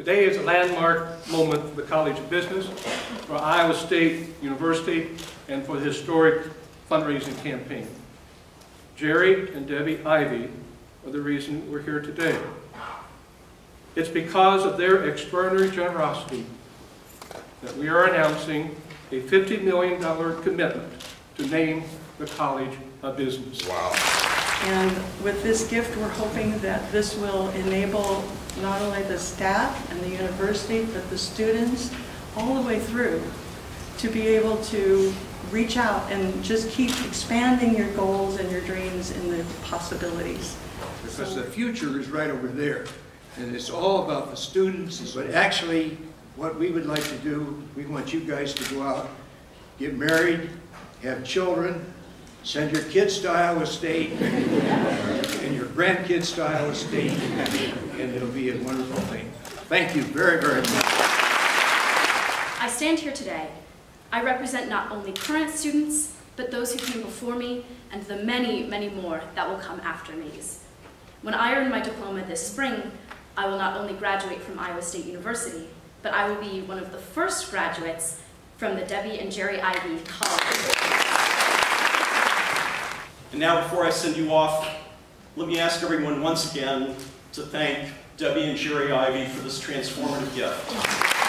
Today is a landmark moment for the College of Business, for Iowa State University, and for the historic fundraising campaign. Jerry and Debbie Ivy are the reason we're here today. It's because of their extraordinary generosity that we are announcing a $50 million commitment to name the College of Business. Wow. And with this gift, we're hoping that this will enable not only the staff and the university, but the students all the way through to be able to reach out and just keep expanding your goals and your dreams and the possibilities. Because the future is right over there. And it's all about the students, but actually what we would like to do, we want you guys to go out, get married, have children, send your kids to Iowa State, and your grandkids to Iowa State, and it'll be a wonderful thing. Thank you very, very much. I stand here today. I represent not only current students, but those who came before me, and the many, many more that will come after me. When I earn my diploma this spring, I will not only graduate from Iowa State University, but I will be one of the first graduates from the Debbie and Jerry Ivy College. And now, before I send you off, let me ask everyone once again to thank Debbie and Jerry Ivy for this transformative gift.